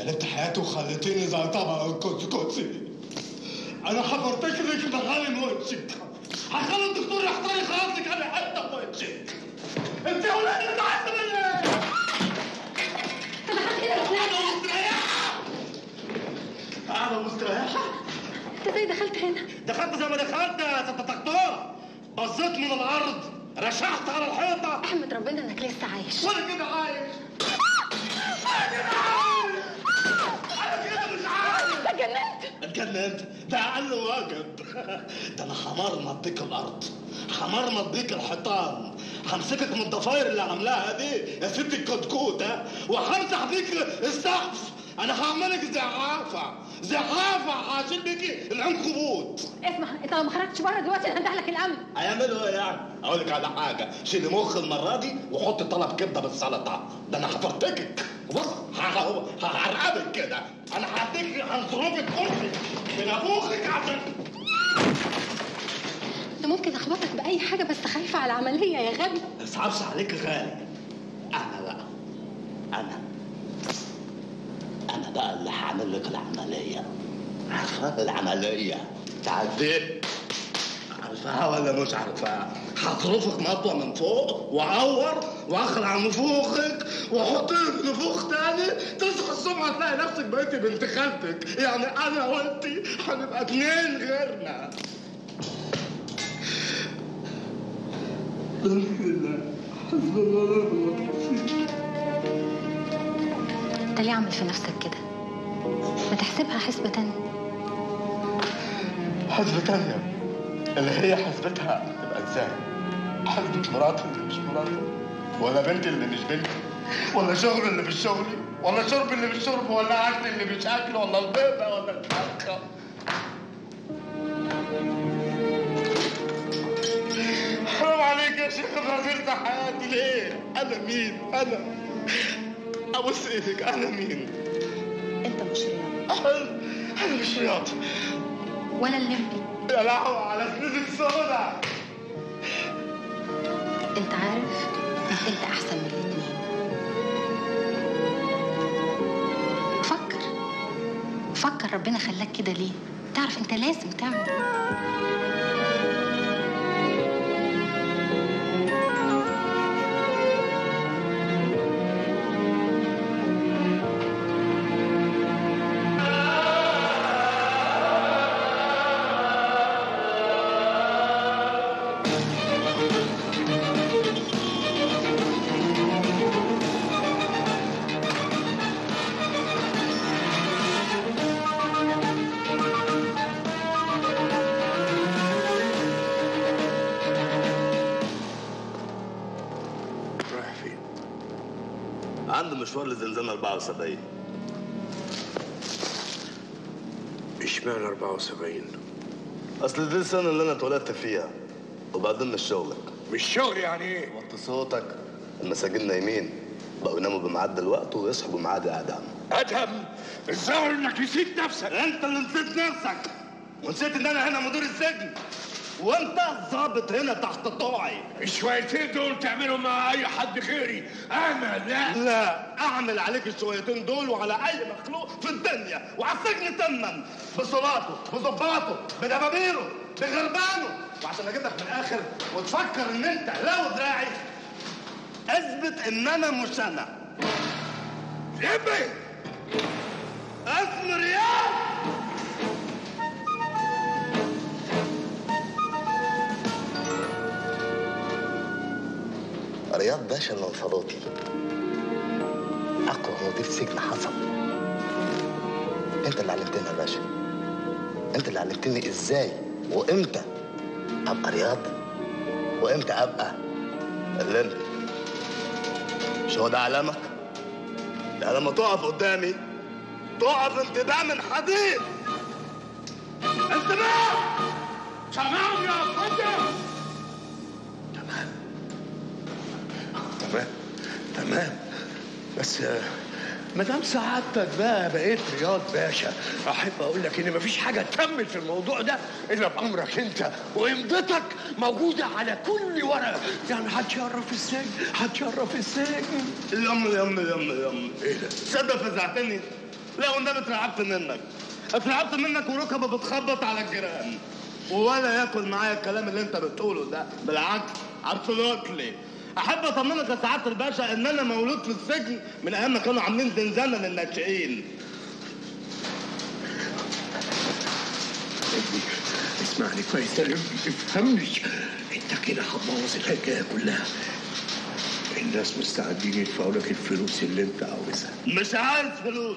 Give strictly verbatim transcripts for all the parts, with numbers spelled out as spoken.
شالت حياته وخلتيني زي طبق القدس قدسي. انا حفرتك لك بغالي وشك، هخلي الدكتور يحترق خلاص انا حتى وشك. انت ولا انت عايزه مني ايه؟ انا مستريحه انا مستريحه انت ازاي دخلت هنا؟ دخلت زي ما دخلت يا ست دكتوره، بصيت من الارض رشحت على الحيطه. احمد ربنا انك لسه عايش. وانا كده عايش، انا كده عايش، انا كده مش عايش. اتجننت اتجننت ده اقل واجب. ده انا حمرنا بيك الارض، حمرنا بيك الحيطان، همسكك من الضفاير اللي عاملاها دي يا ست الكتكوته وهمسح بيك السقف. انا هعملك زعافه زعافه، هشيل بيكي العنكبوت. اسمع، انت لو ما خرجتش بره دلوقتي انا هندهلك الامن. هيعملوا ايه يعني؟ اقول لك على حاجه، شيلي مخ المره دي وحطي طلب كبده بالسلطه. ده انا هفرتكك، بص هعرقبك كده، انا هديك هنصرفك امي من ابوخك عشان انت ممكن اخبطك باي حاجه، بس خايفه على العمليه يا غبي. ما اصعبش عليك يا غالي. انا بقى انا أنا بقى اللي هعمل لك العملية، عارفة؟ العملية تعديت، عارفاها ولا مش عارفاها؟ هصرفك مطوة من فوق وأعور وأخلع نفوخك وأحط لك نفوخ تاني، تصحى الصبح تلاقي نفسك بقيتي بنت خالتك، يعني أنا وأنتي هنبقى اتنين غيرنا. الحمد لله، حسب الله ونعم الوكيل. انت ليه عامل في نفسك كده؟ ما تحسبها حسبة تانية. حسبة تانية؟ اللي هي حسبتها تبقى ازاي؟ حسبة مراتي اللي مش مراتي، ولا بنتي اللي مش بنتي، ولا شغل اللي مش شغلي، ولا شرب اللي مش شرب، ولا اكل اللي مش اكل، ولا البيضة ولا الحلقة. حرام عليك يا شيخ، غزلت حياتي ليه؟ انا مين؟ انا أبوس إيدك، أنا مين؟ أنت مش رياضي. أنا مش رياضي ولا الليمبي. يا لهوي على سنين السوداء. أنت عارف أنت أحسن من الاتنين. فكر فكر، ربنا خلاك كده ليه؟ تعرف أنت لازم تعمل. مشوار لزنزان أربعة وسبعين. اشمعنى أربعة وسبعين؟ اصل دي السنه اللي انا اتولدت فيها. وبعدين مش شغلك. مش شغل يعني ايه؟ وطي صوتك، المساجين نايمين، بقوا يناموا بميعاد الوقت ويصحوا بميعاد ادهم. ادهم؟ الظاهر انك نسيت نفسك. انت اللي نسيت نفسك، ونسيت ان انا هنا مدير السجن، وانت ظابط هنا تحت طوعي. الشويتين دول تعملهم مع اي حد غيري، انا لا لا اعمل عليك الشويتين دول وعلى اي مخلوق في الدنيا وعلى السجن تماما، بصلاته بظباطه بدبابيره بغربانه. وعشان اجيبك من الاخر وتفكر ان انت لو دراعي، اثبت ان انا مش انا. ابي اسم رياض رياض باشا الانفاضاتي، اقوى مدير سجن حصل. انت اللي علمتني يا باشا، انت اللي علمتني ازاي وامتى ابقى رياض وامتى ابقى الليمبي. مش هو ده علامك؟ ده لما تقف قدامي تقف انتباه من حديد. انتباه، سامعهم يا اخوانا؟ تمام تمام، بس ما دام سعادتك بقى بقيت رياض باشا، احب اقول لك ان مفيش حاجه تكمل في الموضوع ده الا بامرك انت، وامضتك موجوده على كل ورقه. يعني هتشرف السجن، هتشرف السجن. يم يم يم يم، ايه ده؟ تصدق فزعتني؟ لا والنبي اترعبت منك، اترعبت منك وركبه بتخبط على الجيران. ولا ياكل معايا الكلام اللي انت بتقوله ده، بالعكس ابسولوتلي. احب اطمنك يا سعاده الباشا ان انا مولود في السجن من ايام ما كانوا عاملين زنزانه للناشئين. اسمعني كويس، افهمني، انت كده هتبوظ الحكايه كلها. الناس مستعدين يدفعوا لك الفلوس اللي انت عاوزها. مش عايز فلوس،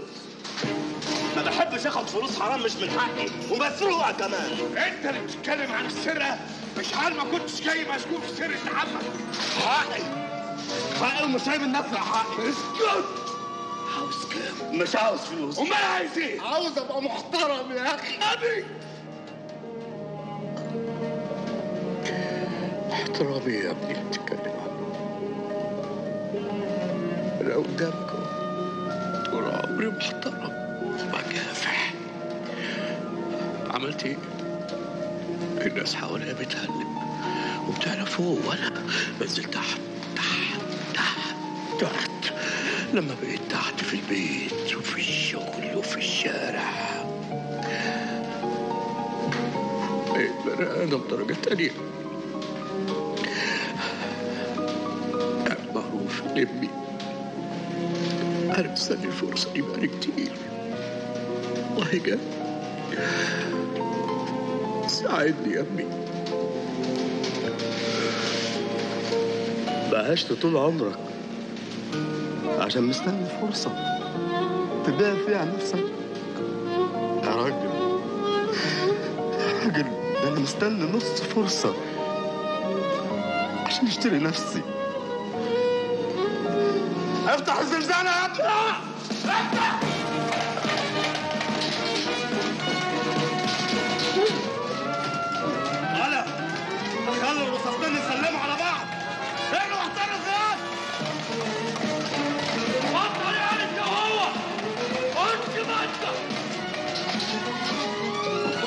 ما بحبش اخد فلوس حرام، مش من حقي وبسرقها كمان. انت اللي بتتكلم عن السرقه، مش عارف ما كنتش جاي مسجون في سرقه عمك. حقي حقي ومش عايز النفع حقي. اسكت. عاوز كام؟ مش عاوز فلوس. امال عايز ايه؟ عاوز ابقى محترم يا اخي. ابي احترامي يا ابني اللي بتتكلم عنه، انا قدامكم طول عمري محترم وبكافح. عملت ايه؟ الناس حواليا بتهلب وبتعلى فوق وانا بنزل تحت تحت تحت تحت. لما بقيت تحت في البيت وفي الشغل وفي الشارع بقيت بني ادم درجه تانيه. معروف لامي، انا مستني الفرصه دي بقالي كتير والله. جت. ساعدني يا ابني. بهشت طول عمرك عشان مستني فرصه تبيع فيها نفسك يا راجل. يا راجل ده انا مستني نص فرصه عشان اشتري نفسي. افتح الزنزانه يا ابني، افتح. هلا خلوا الوسطين يسلموا على بعض. اجروا احتروا الزياد، بطل يعني انت وهو. انت ما انت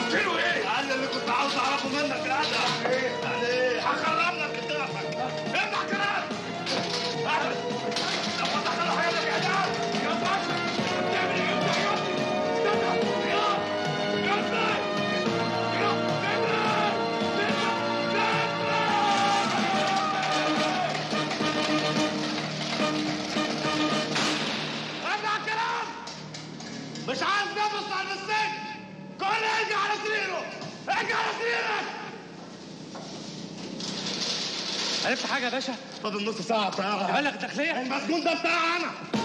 قلت له ايه؟ قال لي اللي كنت عاوز اعرفه منك الادب. ايه؟ يعني ايه؟ هخرب لك كتافك. افتح كلامك. مش عايز نفس عن السجن. كل اجي على سريره، اجي على سريرك. عرفت حاجه يا باشا؟ فاضل نص ساعه بتاعها. مالك داخليه؟ المسجون ده بتاعها انا.